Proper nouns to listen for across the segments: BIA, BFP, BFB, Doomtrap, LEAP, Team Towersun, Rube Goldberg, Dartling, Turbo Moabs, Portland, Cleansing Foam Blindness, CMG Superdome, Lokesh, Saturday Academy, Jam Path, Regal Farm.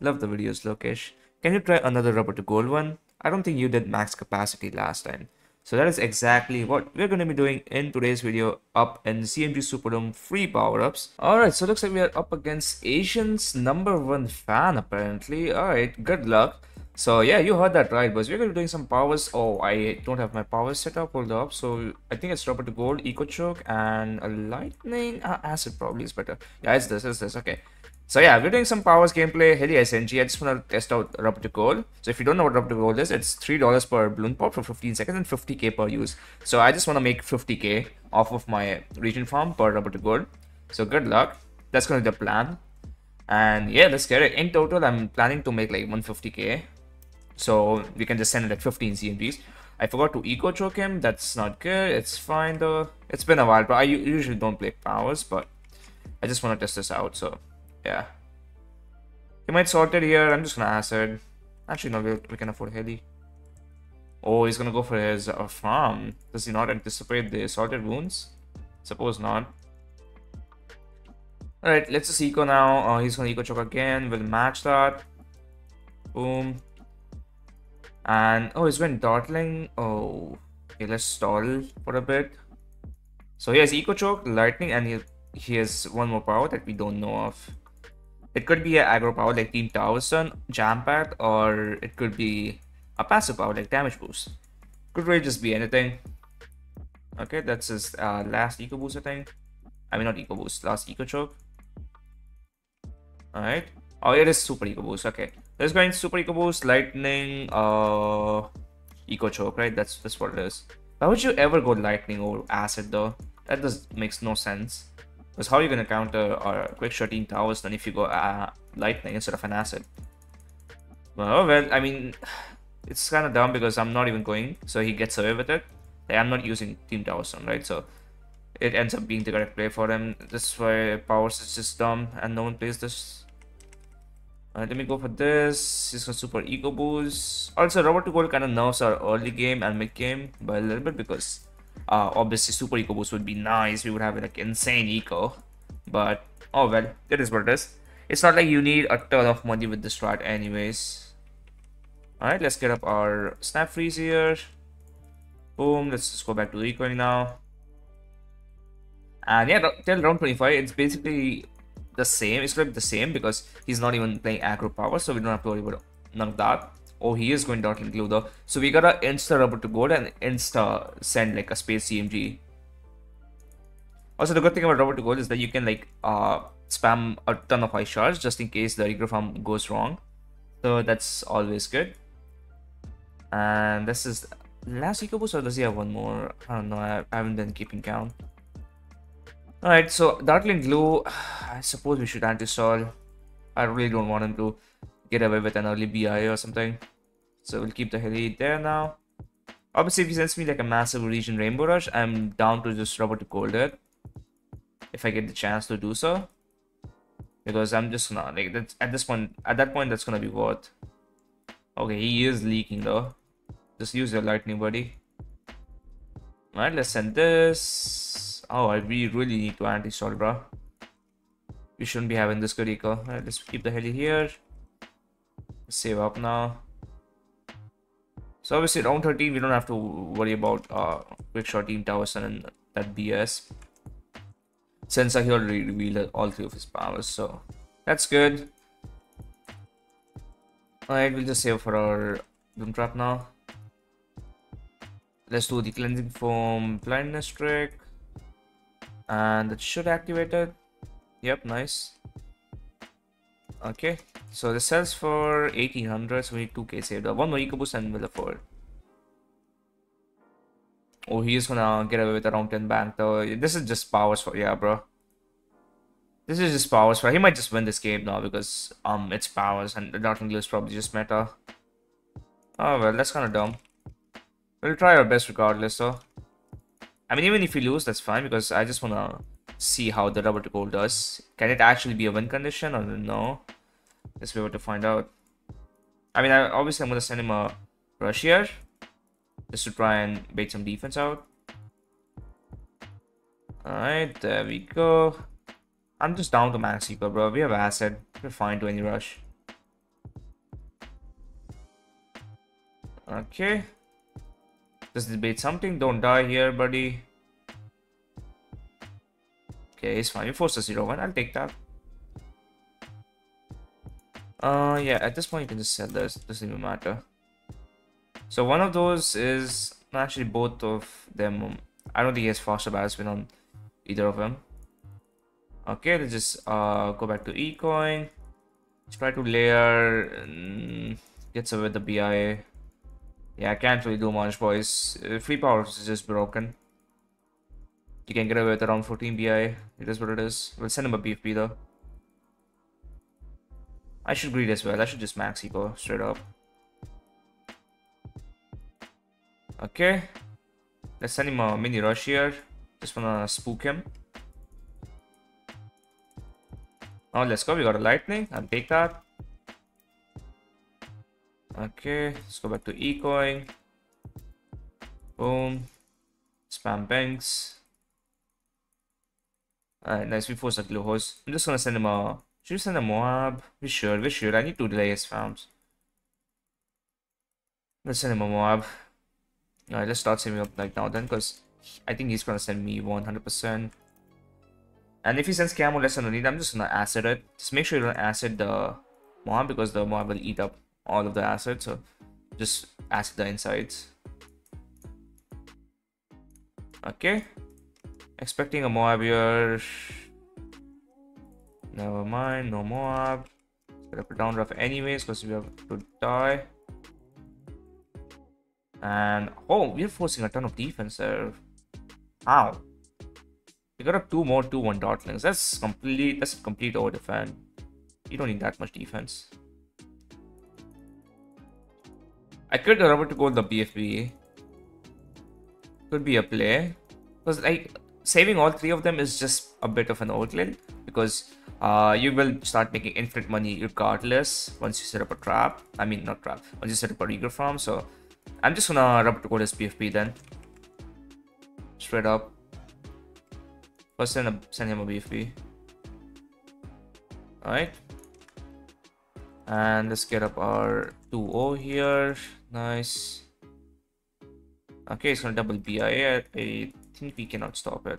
Love the videos, Lokesh. Can you try another rubber to gold one? I don't think you did max capacity last time. So that is exactly what we're going to be doing in today's video up in CMG Superdome free power-ups. Alright, so looks like we are up against Asian's #1 fan apparently. Alright, good luck. So yeah, you heard that right, boys. We're going to be doing some powers. Oh, I don't have my powers set up. Hold up. So I think it's rubber to gold, eco choke, and a lightning acid probably is better. Yeah, it's this. Okay. So yeah, we're doing some powers gameplay, Heli SMG. I just want to test out rubber to gold. So if you don't know what rubber to gold is, it's $3 per balloon pop for 15 seconds and 50k per use. So I just want to make 50k off of my region farm per rubber to gold. So good luck. That's going to be the plan. And yeah, let's get it. In total, I'm planning to make like 150k. So we can just send it at 15 CMGs. I forgot to eco choke him. That's not good. It's fine though. It's been a while, but I usually don't play powers, but I just want to test this out. So yeah, he might sort it here. I'm just gonna acid. Actually, no, we can afford Heli. Oh, he's gonna go for his farm. Does he not anticipate the sorted wounds? Suppose not. Alright, let's just eco now. He's gonna eco choke again. We'll match that. Boom. And oh, he's been dawdling. Oh, okay, let's stall for a bit. So he has eco choke, lightning, and he has one more power that we don't know of. It could be an aggro power like Team Towersun, Jam Path, or it could be a passive power like damage boost. Could really just be anything. Okay, that's his last eco boost, I think. I mean, not eco boost, last eco choke. Alright. Oh, it is super eco boost. Okay. Let's go in super eco boost, lightning, eco choke, right? That's what it is. Why would you ever go lightning over acid though? That just makes no sense. Because how are you going to counter our quick shot Team Towersun if you go lightning instead of an acid? Well, I mean, it's kind of dumb because I'm not even going, so he gets away with it. Like, I'm not using Team Towersun, right? So it ends up being the correct play for him. That's why powers is just dumb and no one plays this. Alright, let me go for this. He's got super eco boost. Also, rubber to gold kind of nerfs our early game and mid game by a little bit because obviously super eco boost would be nice. We would have like insane eco, but oh well, it is what it is. It's not like you need a ton of money with this strat anyways. Alright, let's get up our snap freeze here. Boom, let's just go back to ecoing now. And yeah, till round 25, it's basically the same. It's going to be the same because he's not even playing aggro power, so we don't have to worry about none of that. Oh, he is going Darkling Glue though. So we gotta insta rubber to gold and insta send like a space CMG. Also, the good thing about rubber to gold is that you can like spam a ton of high shards just in case the Regal Farm goes wrong. So that's always good. And this is last eco boost, or does he have one more? I don't know. I haven't been keeping count. Alright, so Darkling Glue, I suppose we should anti-stall. I really don't want him to get away with an early BI or something. So we'll keep the Heli there now. Obviously, if he sends me like a massive region rainbow rush, I'm down to just rubber to gold it if I get the chance to do so. Because I'm just not like that's at that point that's gonna be worth. Okay, he is leaking though. Just use your lightning, buddy. Alright, let's send this. Oh, we really need to anti-stall, bro. We shouldn't be having this good eco. Alright, let's keep the Heli here. Save up now. So obviously round 13 we don't have to worry about quick shot Team Towersun and that BS, since he already revealed all three of his powers, so that's good. Alright, we'll just save for our Doomtrap now. Let's do the Cleansing Foam Blindness trick, and it should activate it. Yep, nice. Okay, so this sells for 1800, so we need 2k saved up. One more eco boost and we'll afford. Oh, he is gonna get away with around 10 bank though. This is just powers for, yeah, bro. This is just powers for. He might just win this game now because it's powers and the Darkling Glue is probably just meta. Oh well, that's kind of dumb. We'll try our best regardless though. I mean, even if we lose, that's fine because I just wanna see how the rubber to gold does. Can it actually be a win condition or no? Let's be able to find out. I mean, obviously I'm gonna send him a rush here just to try and bait some defense out. Alright, there we go. I'm just down to max eco, bro. We have acid. We're fine to any rush. Okay. Just debate something. Don't die here, buddy. Okay, it's fine. You force a 0-1. I'll take that. Yeah, at this point you can just sell this. Doesn't even matter. So one of those is actually both of them. I don't think he has faster battle spin on either of them. Okay, let's just go back to E-coin. Let's try to layer and get some with the BIA. Yeah, I can't really do much, boys. Free power is just broken. You can get away with around 14 BIA. It is what it is. We'll send him a BFP though. I should greed as well. I should just max eco straight up. Okay. Let's send him a mini rush here. Just wanna spook him. Oh, let's go. We got a lightning. I'll take that. Okay. Let's go back to ecoing. Boom. Spam banks. Alright, nice. We forced a glue hose. I'm just gonna send him a. Should we send a Moab? We should, I need to delay his farms. Let's send him a Moab. Alright, let's start saving up like now then, because I think he's gonna send me 100%. And if he sends camo, less than I need, I'm just gonna acid it. Just make sure you don't acid the Moab, because the Moab will eat up all of the acid, so just acid the insides. Okay. Expecting a Moab here. Never mind, no Moab. Gonna put down rough anyways because we have to die. And oh, we're forcing a ton of defense there. Ow. We got up 2 more 2-1 dartlings. That's complete, that's a complete over defend. You don't need that much defense. I could remember to go the BFB. Could be a play. Because like saving all 3 of them is just a bit of an outlet, because you will start making infinite money regardless once you set up a trap. I mean, not trap, once you set up a Regal Farm. So I'm just gonna rub to go this PFP then. Straight up. First, send him a BFP. Alright. And let's get up our 2-0 here. Nice. Okay, it's gonna double BIA. I think we cannot stop it.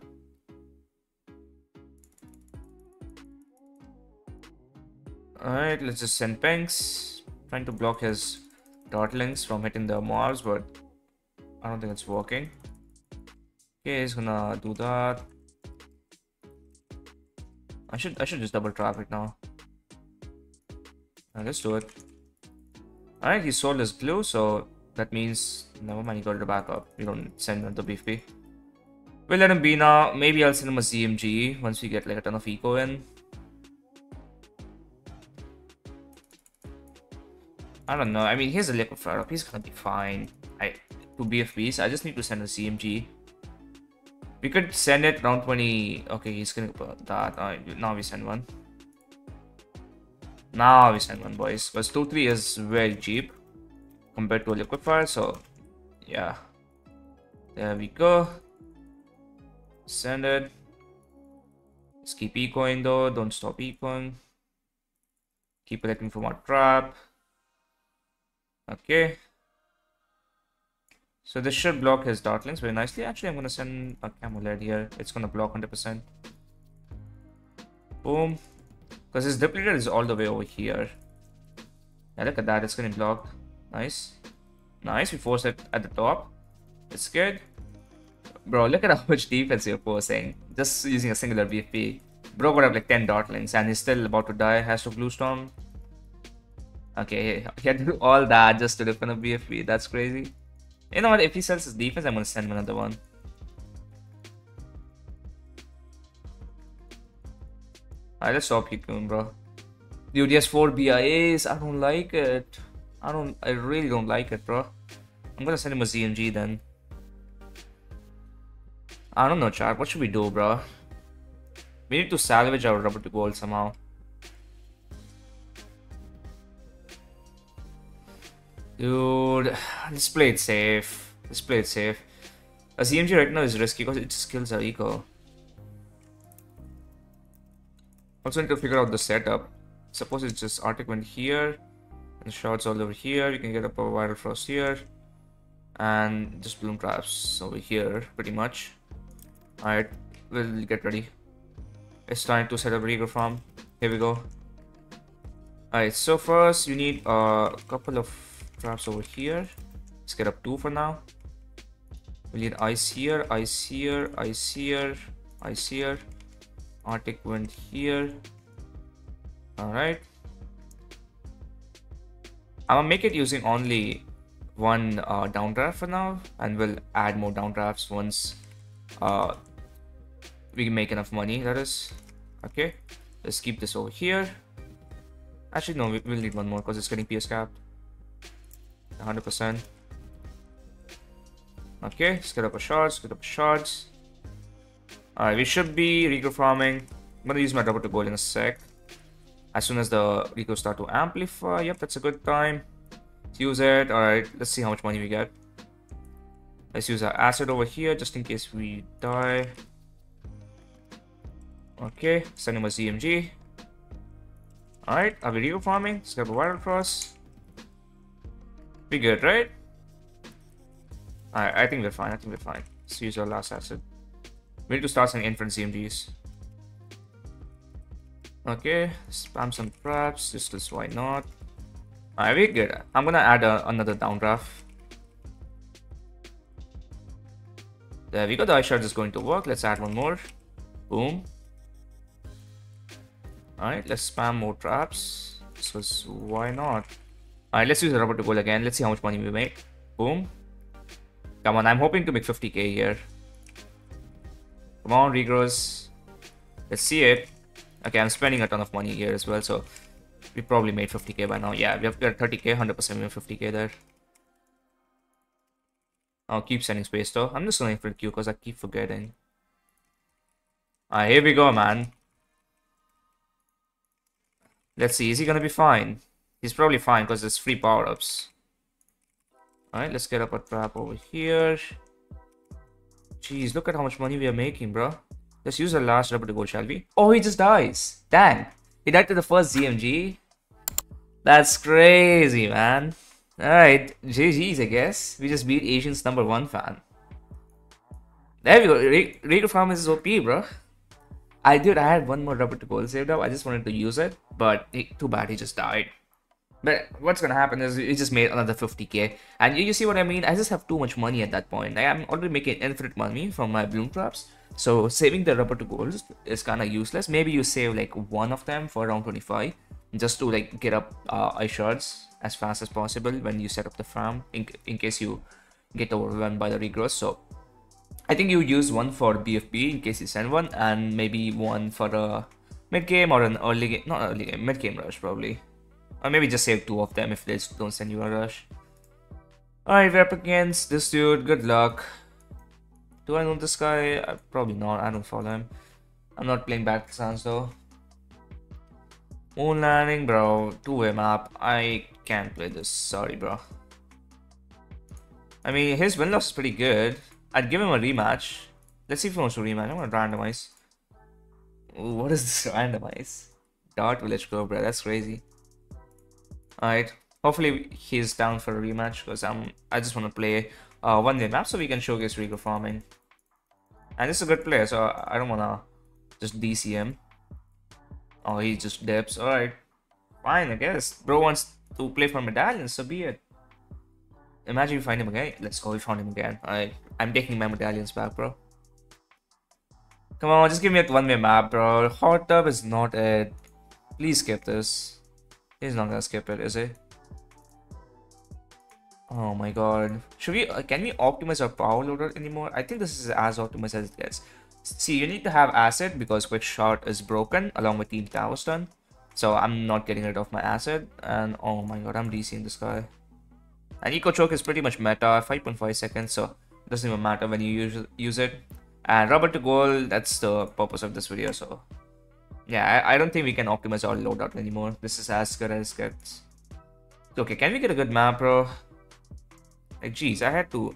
Alright, let's just send Pengs. Trying to block his dartlings from hitting the Moabs, but I don't think it's working. Okay, he's gonna do that. I should just double trap it now. Alright, let's do it. Alright, he sold his glue, so that means never mind, he got it back up. We don't send him the BFP. We'll let him be now. Maybe I'll send him a CMG once we get like a ton of eco in. I don't know. I mean, here's a liquid flare up. He's gonna be fine. Two BFBs. I just need to send a CMG. We could send it round 20. Okay, he's gonna put that. Now we send one. Now we send one, boys. Because 2-3 is very cheap compared to a liquid fire. So, yeah. There we go. Send it. Let's keep ecoing though. Don't stop ecoing. Keep collecting from our trap. Okay, so this should block his dartlings very nicely. Actually, I'm gonna send a camo lead here. It's gonna block 100%. Boom, because his depleter is all the way over here. Yeah, look at that. It's gonna block. Nice, nice. We force it at the top. It's good, bro. Look at how much defense you're forcing just using a singular BFP. Bro got up like 10 dartlings, and he's still about to die. Has to glue storm. Okay, he had to do all that just to defend a BFP. That's crazy. You know what? If he sells his defense, I'm going to send him another one. Alright, let's stop you, bro. Dude, he has 4 BIAs. I don't like it. I really don't like it, bro. I'm going to send him a CMG then. I don't know, chat. What should we do, bro? We need to salvage our rubber to gold somehow. Dude, let's play it safe. A CMG right now is risky because it just kills our eco. Also need to figure out the setup. Suppose it's just Arctic Wind here and shouts all over here. You can get up a Viral Frost here. and just bloom traps over here pretty much. Alright, we'll get ready. It's time to set up Regal Farm. Here we go. Alright, so first you need a couple of traps over here. Let's get up 2 for now. We need ice here, ice here, ice here, ice here. Arctic wind here. Alright. I'm gonna make it using only one downdraft for now, and we'll add more downdrafts once we can make enough money, that is. Okay, let's keep this over here. Actually, no, we'll need one more because it's getting PS capped. 100%. Okay, let's get up our shards, get up our shards. Alright, we should be Regal farming. I'm gonna use my double to gold in a sec. As soon as the Regals start to amplify, yep, that's a good time. Let's use it. Alright, let's see how much money we get. Let's use our acid over here just in case we die. Okay, send him a CMG. Alright, are we Regal farming? Let's grab a viral cross. We good, right? Alright, I think we're fine. I think we're fine. Let's use our last acid. We need to start sending inference CMGs. Okay, spam some traps, just why not? Alright, we're good. I'm gonna add another downdraft. There we go, the ice shard is going to work. Let's add one more. Boom. Alright, let's spam more traps. Just why not? Alright, let's use the rubber to goal again. Let's see how much money we make. Boom. Come on, I'm hoping to make 50k here. Come on, regrows. Let's see it. Okay, I'm spending a ton of money here as well, so we probably made 50k by now. Yeah, we have 30k, 100%, we have 50k there. I'll keep sending space though. I'm just going for the queue because I keep forgetting. Alright, here we go, man. Let's see, is he gonna be fine? He's probably fine because there's free power-ups. Alright, let's get up a trap over here. Jeez, look at how much money we are making, bro. Let's use the last rubber to go, shall we? Oh, he just dies. Dang. He died to the first CMG. That's crazy, man. Alright. GG's, I guess. We just beat Asian's #1 fan. There we go. Regal Farm is OP, bro. I had one more rubber to go saved up. I just wanted to use it. But too bad he just died. But what's gonna happen is he just made another 50k. And you see what I mean? I just have too much money at that point. I'm already making infinite money from my bloom traps. So saving the rubber to gold is kind of useless. Maybe you save like one of them for around 25 just to like get up ice shards as fast as possible when you set up the farm in case you get overwhelmed by the regrowth. So I think you use one for BFP in case you send one, and maybe one for a mid game or an early game, not early game, mid game rush probably. Or maybe just save 2 of them if they don't send you a rush. Alright, we're up against this dude. Good luck. Do I know this guy? Probably not. I don't follow him. I'm not playing back sounds though. Moon landing, bro. 2-way map. I can't play this. Sorry, bro. I mean, his win loss is pretty good. I'd give him a rematch. Let's see if he wants to rematch. I'm gonna randomize. Ooh, what is this randomize? Dart village go, bro. That's crazy. Alright. Hopefully he's down for a rematch because I just want to play 1-way map so we can showcase Regal farming. And this is a good player, so I don't wanna just DC him. Oh, he just dips. Alright, fine, I guess. Bro wants to play for medallions, so be it. Imagine we find him again. Let's go, we found him again. Alright, I'm taking my medallions back, bro. Come on, just give me a 1-way map, bro. Hot tub is not it. Please skip this. He's not gonna skip it, is he? Oh my god. Should we can we optimize our power loader anymore? I think this is as optimized as it gets. See, you need to have acid because quick shot is broken along with Team Towersun. So I'm not getting rid of my acid, and oh my god, I'm DCing this guy. And eco choke is pretty much meta, 5.5 seconds, so it doesn't even matter when you use it. And rubber to gold, that's the purpose of this video, so yeah, I don't think we can optimize our loadout anymore. This is as good as it gets. Okay, can we get a good map, bro? Like, geez, I had to,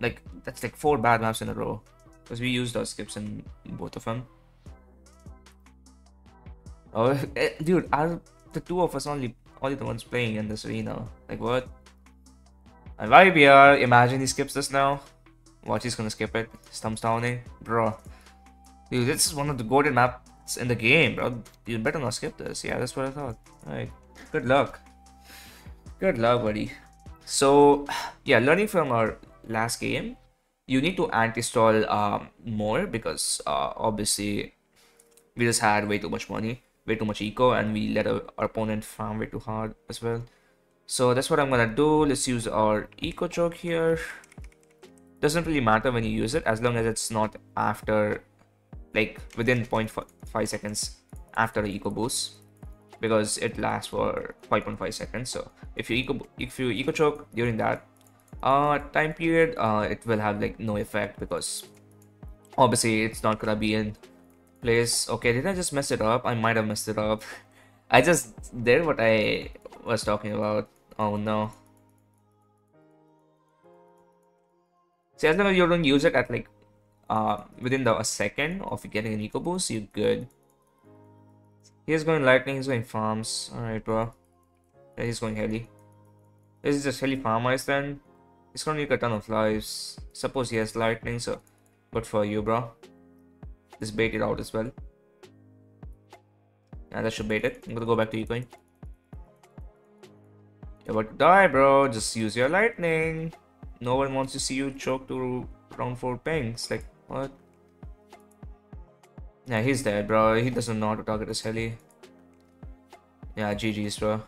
like, that's like 4 bad maps in a row because we used our skips in both of them. Oh, dude, are the 2 of us only the ones playing in this arena? Like, what? And why we are, imagine he skips this now. Watch, he's gonna skip it. Stumps downing, bro. Dude, this is one of the golden maps in the game, bro. You better not skip this. Yeah, that's what I thought. Alright, good luck. Good luck, buddy. So, yeah, learning from our last game, you need to anti-stall more because obviously we just had way too much money, way too much eco, and we let our opponent farm way too hard as well. So that's what I'm gonna do. Let's use our eco choke here. Doesn't really matter when you use it as long as it's not after, like, within 0.5 seconds after the eco boost, because it lasts for 5.5 seconds. So if you eco choke during that time period, it will have like no effect because obviously it's not gonna be in place. Okay, did I just mess it up? I might have messed it up. I just did what I was talking about. Oh no. See, as long as you don't use it at like within a second of getting an eco boost, you're good. He's going lightning, he's going farms. Alright, bro. Yeah, he's going heli. This is just heli farm ice then. He's gonna take a ton of lives. Suppose he has lightning, so good for you, bro. Just bait it out as well. Yeah, that should bait it. I'm gonna go back to ecoing. You're about to die, bro. Just use your lightning. No one wants to see you choke to round 4 pings. Like, what? Yeah, he's dead, bro. He doesn't know how to target his heli. Yeah, GG's, bro.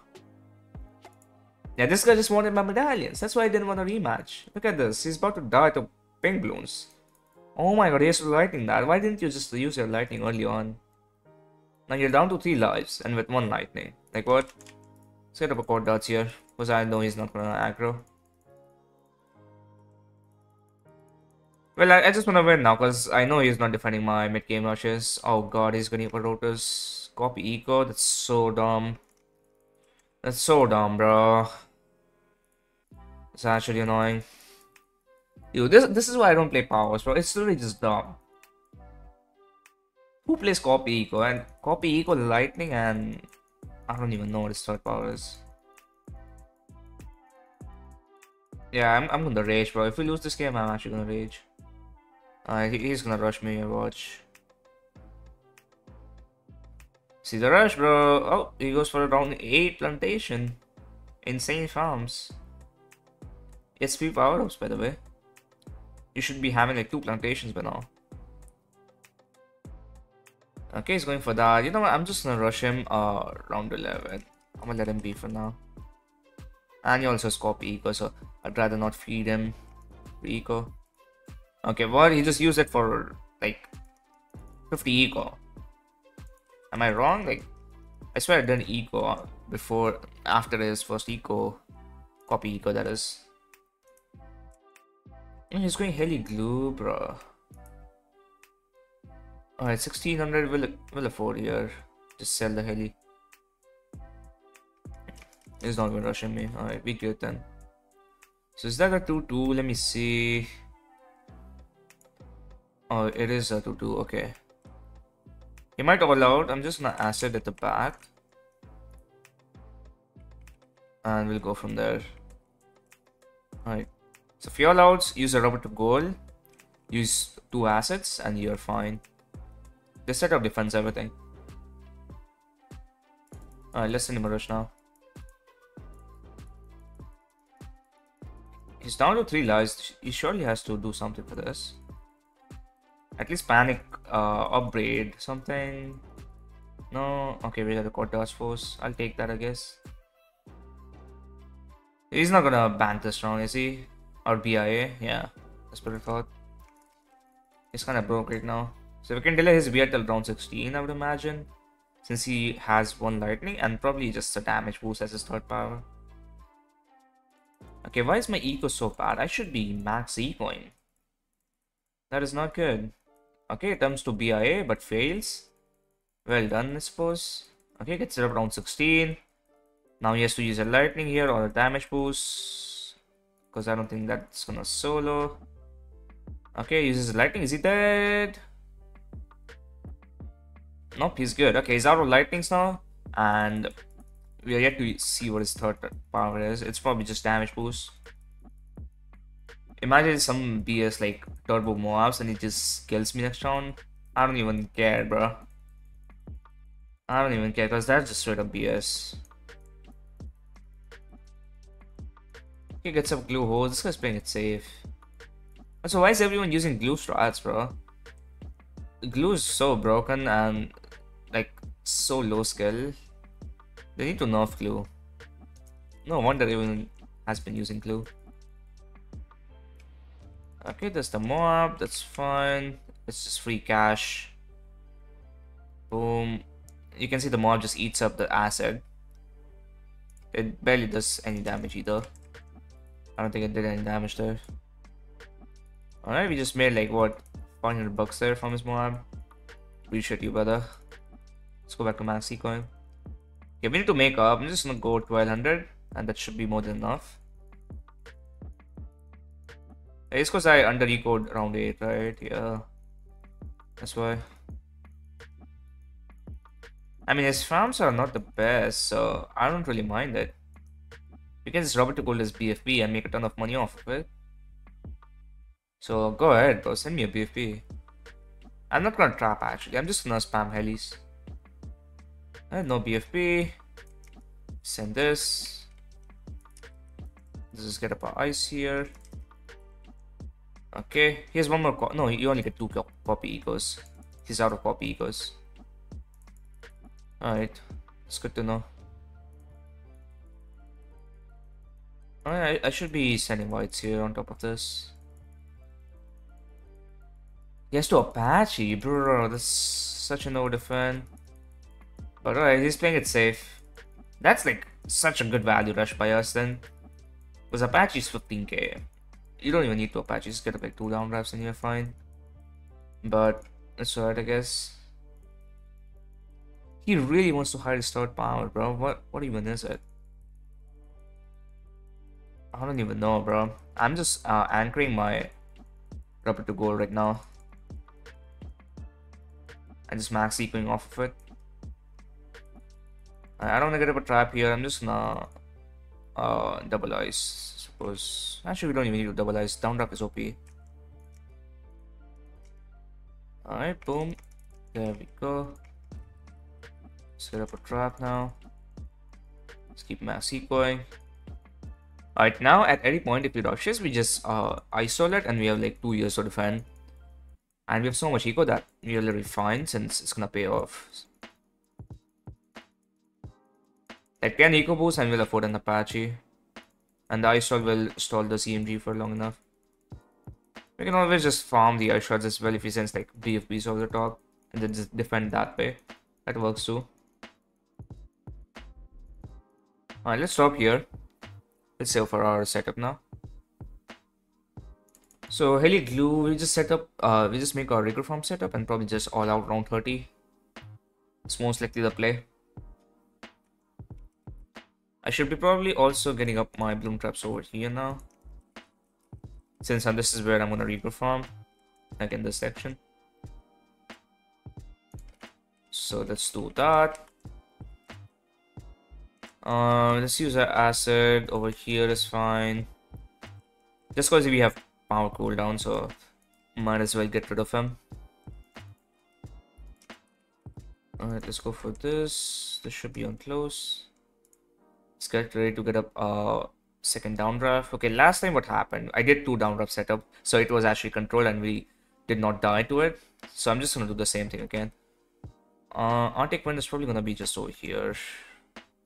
Yeah, this guy just wanted my medallions. That's why I didn't want a rematch. Look at this. He's about to die to pink balloons. Oh my god, he has to lightning that. Why didn't you just use your lightning early on? Now you're down to 3 lives and with 1 lightning. Like, what? Let's get up a court darts here. Because I know he's not gonna aggro. Well, I just want to win now because I know he's not defending my mid-game rushes. Oh god, he's going to rotas. Copy eco. That's so dumb. That's so dumb, bro. It's actually annoying. Dude, this is why I don't play powers, bro. It's literally just dumb. Who plays copy eco? And copy eco, lightning, and I don't even know what his third power is. Yeah, I'm going to rage, bro. If we lose this game, I'm actually going to rage. He's gonna rush me, and watch. See the rush, bro. Oh, he goes for around 8 plantation. Insane farms. It's 3 power-ups, by the way. You should be having like 2 plantations by now. Okay, he's going for that. You know what? I'm just gonna rush him round 11. I'm gonna let him be for now. And he also has copy eco, so I'd rather not feed him eco. Okay, well, he just used it for like 50 eco. Am I wrong? Like, I swear I did eco before, after his first eco, copy eco that is. And he's going heli glue, bro. Alright, 1600 will afford here. Just sell the heli. He's not gonna rush me. Alright, we good then. So is that a 2-2? Let me see. Oh, it is a 2-2, okay. He might all out. I'm just gonna acid at the back. And we'll go from there. Alright. So if you're all out, use a rubber to goal. Use 2 assets and you're fine. Just set up defense, everything. Alright, let's send him a rush now. He's down to 3 lives. He surely has to do something for this. At least panic, upgrade, something. No, okay, we got the court task force. I'll take that, I guess. He's not gonna ban this round, is he? Or BIA? Yeah, that's what I thought. He's kinda broke right now. So we can delay his BIA till round 16, I would imagine. Since he has 1 lightning and probably just a damage boost as his third power. Okay, why is my eco so bad? I should be max ecoing. That is not good. Okay, it comes to BIA but fails. Well done, I suppose. Okay, gets it up round 16. Now he has to use a lightning here or a damage boost. Because I don't think that's gonna solo. Okay, he uses lightning. Is he dead? Nope, he's good. Okay, he's out of lightnings now. And we are yet to see what his third power is. It's probably just damage boost. Imagine some BS like Turbo Moabs and it just kills me next round. I don't even care, bro. I don't even care because that's just straight up BS. Okay, get some glue hose. This guy's playing it safe. So why is everyone using glue strats, bro? Glue is so broken and like so low skill. They need to nerf glue. No wonder everyone has been using glue. Okay, there's the mob. That's fine. It's just free cash. Boom. You can see the mob just eats up the acid. It barely does any damage either. I don't think it did any damage there. Alright, we just made like what, 500 bucks there from his mob. Appreciate you, brother. Let's go back to max coin. Okay, we need to make up. I'm just gonna go 1200 and that should be more than enough. It's because I under ecoed round 8, right? Yeah, that's why. I mean, his farms are not the best, so I don't really mind it. You can just rob it to gold as BFP and make a ton of money off of it. So go ahead, bro. Send me a BFP. I'm not gonna trap actually. I'm just gonna spam helis. I have no BFP. Send this. Let's just get up our ice here. Okay, he has one more. No, you only get 2 copy ecos. He's out of copy ecos. Alright, it's good to know. Alright, I should be sending whites here on top of this. Yes, to Apache, bro. That's such an old fan. But alright, he's playing it safe. That's like such a good value rush by us then. Because Apache's 15k. You don't even need to Apache, just get up like 2 down drafts and you're fine. But it's alright, I guess. He really wants to hide his third power, bro. What even is it? I don't even know, bro. I'm just anchoring my rubber to gold right now. I just max ecoing off of it. I don't want to get up a trap here. I'm just gonna double ice. Suppose actually we don't even need to double ice. Down drop is OP. Alright, boom. There we go. Set up a trap now. Let's keep max ecoing. Alright, now at any point if we rush this, we just isolate and we have like 2 years to defend. And we have so much eco that we are literally fine since it's gonna pay off. Like 10 eco boost and we'll afford an Apache. And the ice shot will stall the CMG for long enough. We can always just farm the ice shots as well if he sends like BFBs over the top and then just defend that way. That works too. Alright, let's stop here. Let's save for our setup now. So heli glue, we just set up, we just make our Regal Farm setup and probably just all out round 30. It's most likely the play. I should be probably also getting up my bloom traps over here now, since this is where I'm gonna Regal Farm, like in this section. So let's do that. Let's use our acid over here is fine. Just cause we have power cooldown, so might as well get rid of him. Alright, let's go for this. This should be on close. Let's get ready to get up second down draft. Okay, last time what happened, I did 2 down draft setup, so it was actually controlled and we did not die to it. So I'm just gonna do the same thing again. Arctic wind is probably gonna be just over here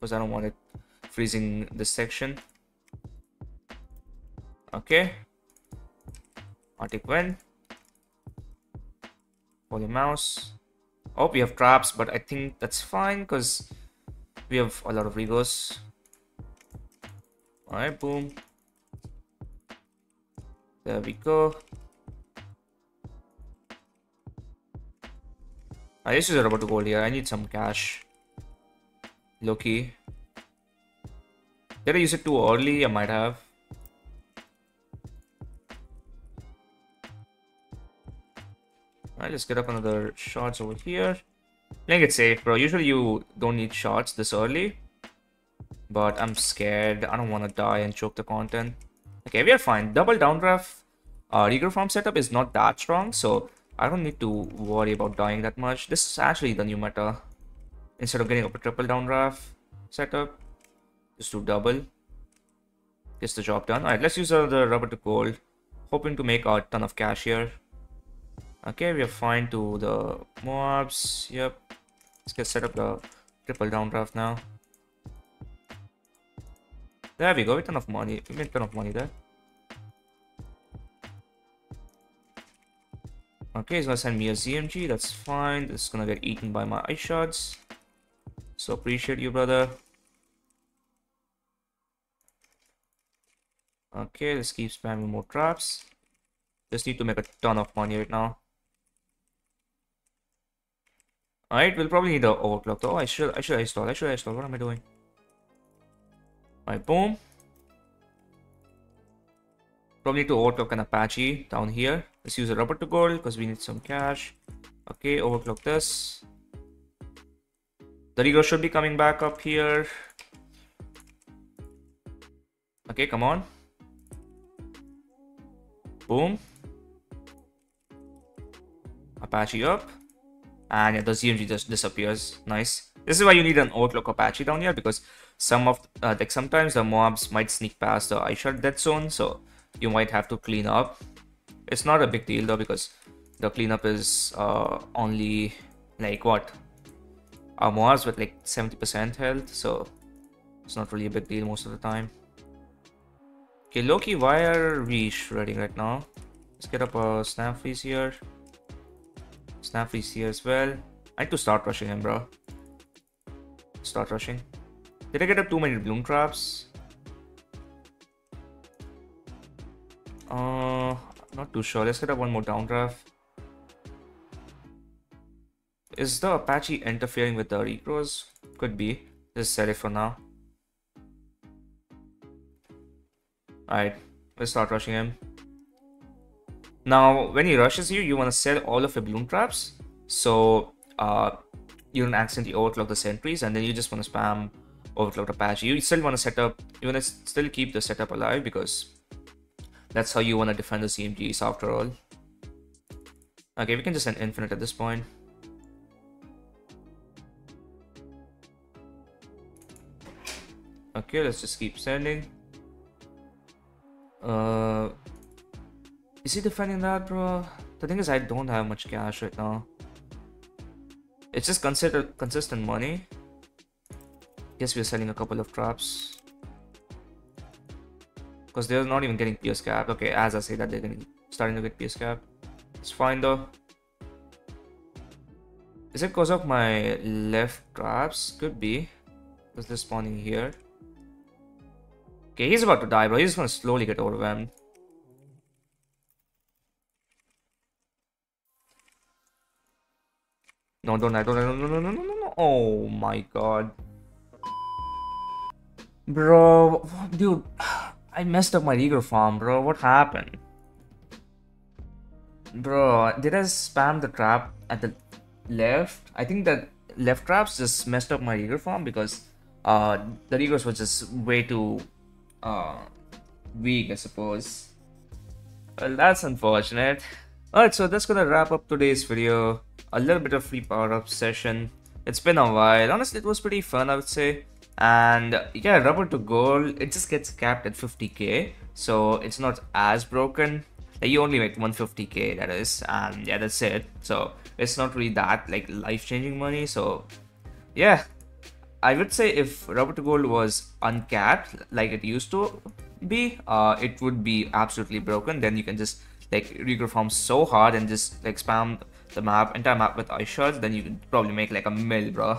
because I don't want it freezing this section. Okay, Arctic wind, holy mouse. Oh, we have traps, but I think that's fine because we have a lot of regos. Alright, boom. There we go. I just use a rubber to gold here. I need some cash. Low key. Did I use it too early? I might have. Alright, let's get up another shots over here. Playing it safe, bro. Usually you don't need shots this early. But I'm scared. I don't want to die and choke the content. Okay, we are fine. Double downdraft Regal Farm setup is not that strong, so I don't need to worry about dying that much. This is actually the new meta. Instead of getting up a triple downdraft setup, just do double. Gets the job done. Alright, let's use the rubber to gold. Hoping to make a ton of cash here. Okay, we are fine to the Moabs. Yep. Let's get set up the triple downdraft now. There we go, we made a ton of money. We made a ton of money there. Okay, he's gonna send me a CMG, that's fine. This is gonna get eaten by my ice shots. So appreciate you, brother. Okay, let's keep spamming more traps. Just need to make a ton of money right now. Alright, we'll probably need an overclock though. I should install. What am I doing? Alright, boom. Probably need to overclock an Apache down here. Let's use a rubber to gold because we need some cash. Okay, overclock this. The Regal should be coming back up here. Okay, come on. Boom. Apache up. And yeah, the CMG just disappears. Nice. This is why you need an overclock Apache down here, because sometimes the mobs might sneak past the eyeshot death zone, so you might have to clean up. It's not a big deal though, because the cleanup is only like what? Our Moabs with like 70% health, so it's not really a big deal most of the time. Okay, Loki, why are we shredding right now? Let's get up a snap freeze here. Snap freeze here as well. I need to start rushing him, bro. Start rushing. Did I get up too many bloom traps? Not too sure. Let's get up one more downdraft. Is the Apache interfering with the regrows? Could be. Just set it for now. Alright, let's start rushing him. Now, when he rushes you, you want to sell all of your bloom traps, so you don't accidentally overclock the sentries, and then you just want to spam overclock Apache. You still want to set up, you want to still keep the setup alive, because that's how you want to defend the CMGs after all. Okay, we can just send infinite at this point. Okay, let's just keep sending. Is he defending that, bro? The thing is, I don't have much cash right now. It's just considered consistent money. Guess we're selling a couple of traps. Because they're not even getting PS cap. Okay, as I say that, they're starting to get PS cap. It's fine though. Is it because of my left traps? Could be. Because they're spawning here. Okay, he's about to die, bro. He's gonna slowly get overwhelmed. No, don't die, don't die. No. Oh my god. Bro, dude. I messed up my Regal Farm, bro. What happened? Bro, did I spam the trap at the left? I think that left traps just messed up my Regal Farm, because the Regals were just way too weak, I suppose. Well, that's unfortunate. Alright, so that's gonna wrap up today's video. A little bit of free power-up session. It's been a while. Honestly, it was pretty fun, I would say. And yeah, rubber to gold, it just gets capped at 50k, so it's not as broken. Like, you only make 150k, that is, and yeah, that's it. So it's not really that like life-changing money. So yeah, I would say if rubber to gold was uncapped like it used to be, it would be absolutely broken. Then you can just like Regal Farm so hard and just like spam the entire map with ice shards, then you could probably make like a mil, bro.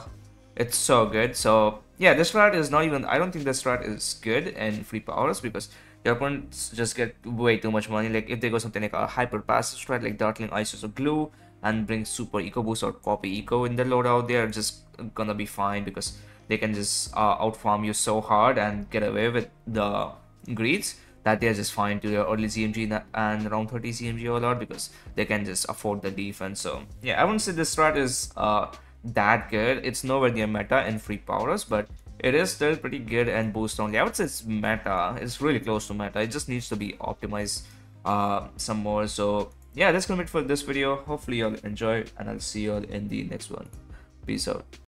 It's so good. So yeah, this strat is not even, I don't think this strat is good in free powers, because the opponents just get way too much money. Like if they go something like a hyper passive strat like Dartling Ice or Glue and bring super eco boost or copy eco in the loadout, they are just gonna be fine, because they can just outfarm you so hard and get away with the greeds that they're just fine to your early CMG and round 30 CMG all out, because they can just afford the defense. So yeah, I wouldn't say this strat is that good. It's nowhere near meta in free powers, but it is still pretty good and boost only. I would say it's meta. It's really close to meta. It just needs to be optimized some more. So yeah, that's gonna be it for this video. Hopefully you'll enjoy, and I'll see you all in the next one. Peace out.